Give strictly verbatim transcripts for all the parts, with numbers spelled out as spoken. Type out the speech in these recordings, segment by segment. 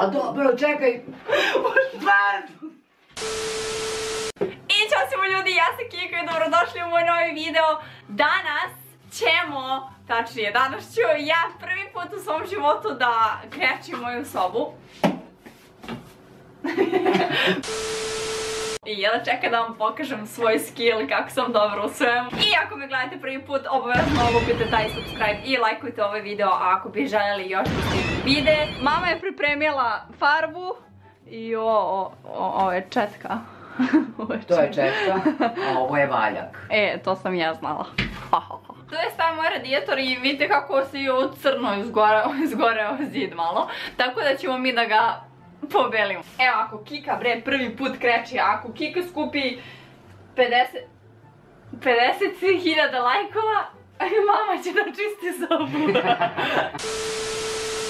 A dobro, čekaj. Stvarno. I čao svima ljudi, ja sam Kika i dobrodošli u moj novi video. Danas ćemo, tačnije danas ću ja prvi put u svom životu da krečim moju sobu. I ja da čekam da vam pokažem svoj skill, kako sam dobro u svemu. I ako me gledate prvi put, obavezno lupite taj subscribe i lajkujte ovaj video, a ako bi željeli još da vide. Mama je pripremila farbu i ovo je četka. To je četka, a ovo je valjak. E, to sam ja znala. To je stavio moj radijator i vidite kako se je u crno izgoreo zid malo. Tako da ćemo mi da ga pobelimo. Evo, ako Kika, bre, prvi put kreće, ako Kika skupi pedeset hiljada lajkova, mama će da čisti sobu.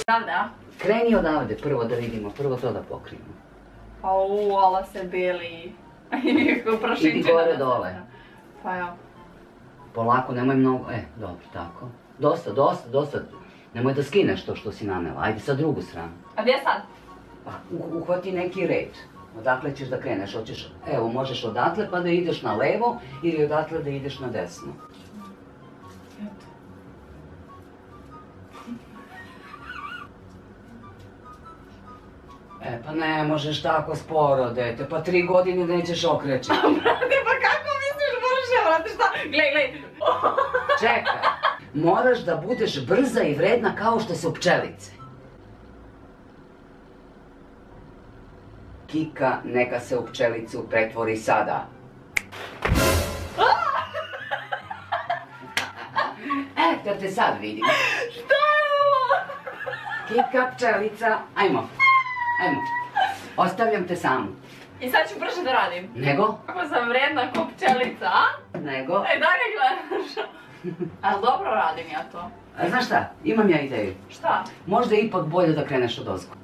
Odavde? Kreni odavde, prvo da vidimo, prvo to da pokrijemo. Pa u, ala se beli. Idi gore dole. Pa jo. Polako, nemoj mnogo, e, dobro, tako. Dosta, dosta, dosta, nemoj da skineš to što si nanela, ajde sad drugu stranu. A gdje sad? Pa uhvati neki red, odakle ćeš da kreneš, hoćeš, evo možeš odatle pa da ideš na levo ili odatle da ideš na desno. E pa ne možeš tako sporo, dete, pa tri godine nećeš okrećiti. A brate, pa kako misliš brže, brate, šta? Glej, glej. Čekaj, moraš da budeš brza i vredna kao što su pčelice. Kika, neka se u pčelicu pretvori sada. E, da te sad vidim. Šta je ovo? Kika, pčelica, ajmo. Ajmo. Ostavljam te samu. I sad ću brže da radim. Nego? Kako sam vredna ko pčelica, a? Nego? E, da ne gledaš. Ali dobro radim ja to. Znaš šta, imam ja ideju. Šta? Možda je ipak bolje da kreneš od ozgo.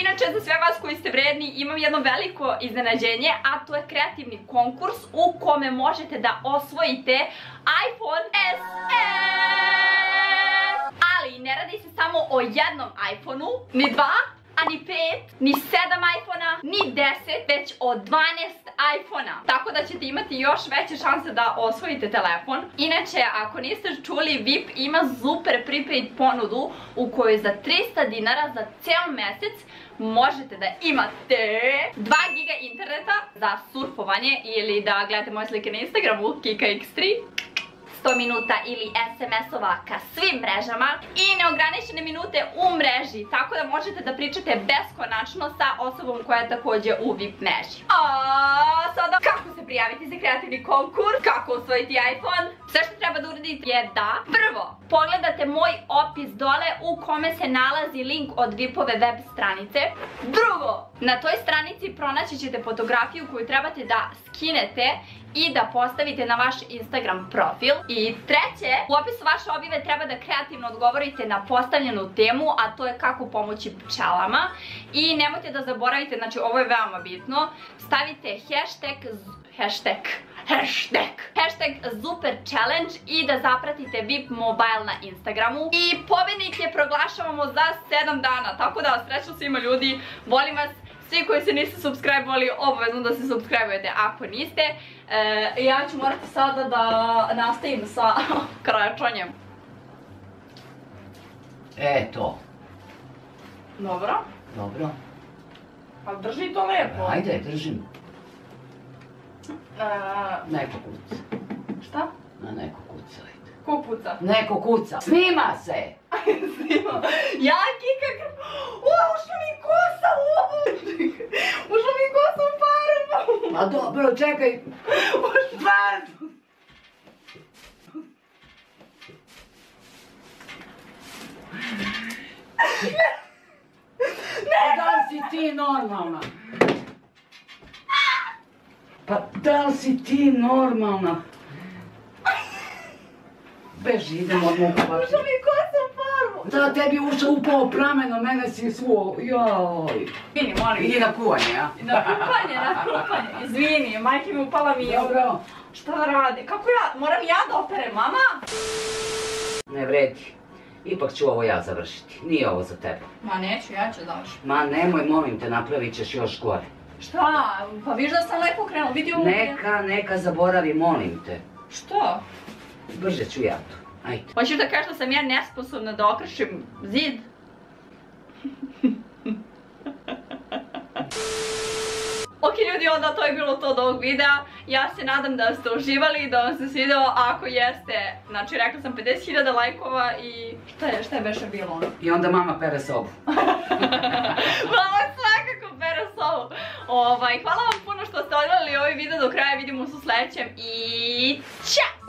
Inače, za sve vas koji ste vredni, imam jedno veliko iznenađenje, a to je kreativni konkurs u kome možete da osvojite iPhone S E! Ali ne radi se samo o jednom iPhone-u, ni dva, a ni pet, ni sedam iPhone-a, ni deset, već o dvanaest iPhone-a. Tako da ćete imati još veće šanse da osvojite telefon. Inače, ako niste čuli, V I P ima super prepaid ponudu u kojoj za trista dinara za ceo mesec možete da imate dva giga interneta za surfovanje ili da gledate moje slike na Instagramu kikax tri. sto minuta ili S M S-ova ka svim mrežama i neograničene minute u mreži, tako da možete da pričate beskonačno sa osobom koja je također u V I P mreži. A sada, kako se prijaviti za kreativni konkurs, kako osvojiti iPhone? Sve što treba da uradite je da prvo pogledate moj opis dole u kome se nalazi link od V I P-ove web stranice. Drugo, na toj stranici pronaći ćete fotografiju koju trebate da skinete i da postavite na vaš Instagram profil. I treće, u opisu vaše objave treba da kreativno odgovorite na postavljenu temu, a to je kako pomoći pčelama. I nemojte da zaboravite, znači ovo je veoma bitno, stavite hashtag hashtag hashtag hashtag Zzzuper challenge i da zapratite V I P Mobile na Instagramu. I pobednike proglašavamo za sedam dana, tako da sreću svima ljudi, volim vas. Svi koji se niste subscribe-ovali, obavezno da se subscribe-ujete ako niste. Ja ću morati sada da nastavim sa krajačanjem. E, to. Dobro. Dobro. Pa drži to lepo. Ajde, držim. Neko kuca. Šta? Na neko kuca, ajde. Ko kuca? Neko kuca. Snima se! Snima. Ja, Kika... Ušla mi kosa u ovu! Ušla mi kosa u farbu! Pa dobro, čekaj! U farbu! Pa da li si ti normalna? Pa da li si ti normalna? Beži, idemo od mogu farbu. Ušla mi kosa u farbu! Da, tebi ušao upao pramen, a mene si suo... Joj... Izvini, molim. Idi na kuvanje, a? Na kupanje, na kupanje. Izvini, majke mi upala mi je... Dobro. Šta radi? Kako ja... Moram ja da operem, mama? Ne vredi. ipak ću ovo ja završiti. Nije ovo za tebe. Ma neću, ja ću završiti. Ma nemoj, molim te, napravit ćeš još gore. Šta? Pa viš da sam lepo krenula, vidi ovu... Neka, neka zaboravi, molim te. Što? Brže ću ja to, ajde. Hoćeš da kažeš da sam ja nesposobna da okrešim zid? Ok ljudi, onda to je bilo to od ovog videa. Ja se nadam da ste uživali, da vam se svideo. Ako jeste, znači rekla sam pedeset hiljada lajkova i šta je, šta je beše bilo ono? I onda mama pere sobu. Mama svakako pere sobu. Ovaj, hvala vam puno što ste odgledali ovaj video do kraja, vidimo se u sledećem i ćao!